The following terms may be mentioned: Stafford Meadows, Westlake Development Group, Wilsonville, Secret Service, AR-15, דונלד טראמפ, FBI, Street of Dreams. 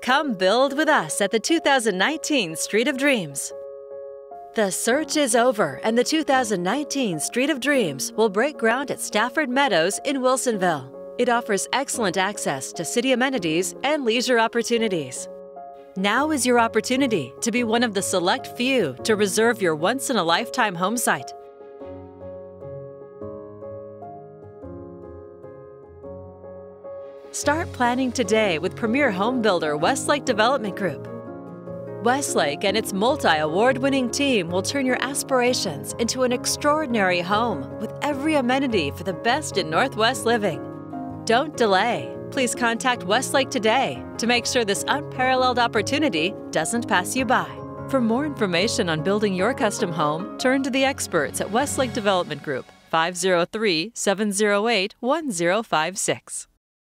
Come build with us at the 2019 Street of Dreams. The search is over, and the 2019 Street of Dreams will break ground at Stafford Meadows in Wilsonville. It offers excellent access to city amenities and leisure opportunities. Now is your opportunity to be one of the select few to reserve your once-in-a-lifetime home site. Start planning today with premier home builder Westlake Development Group. Westlake and its multi-award-winning team will turn your aspirations into an extraordinary home with every amenity for the best in Northwest living. Don't delay. Please contact Westlake today to make sure this unparalleled opportunity doesn't pass you by. For more information on building your custom home, turn to the experts at Westlake Development Group, 503-708-1056.